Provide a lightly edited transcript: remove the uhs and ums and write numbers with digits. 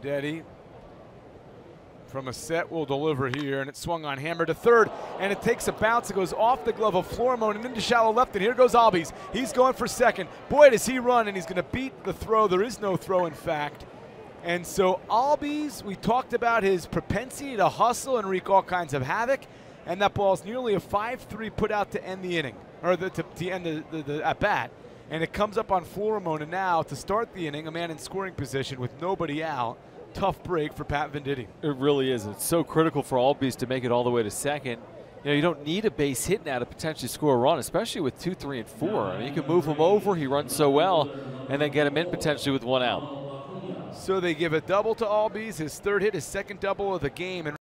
Venditte from a set will deliver here, and it's swung on, hammer to third, and it takes a bounce. It goes off the glove of Florimon and into shallow left, and here goes Albies. He's going for second. Boy, does he run, and he's going to beat the throw. There is no throw, in fact. And so Albies, we talked about his propensity to hustle and wreak all kinds of havoc, and that ball's nearly a 5-3 put out to end the inning, or to end the at-bat. And it comes up on Florimon, and now to start the inning, a man in scoring position with nobody out. Tough break for Pat Venditte. It really is. It's so critical for Albies to make it all the way to second. You know, you don't need a base hit now to potentially score a run, especially with 2, 3, and 4. I mean, you can move him over. He runs so well, and then get him in potentially with 1 out. So they give a double to Albies, his third hit, his second double of the game. And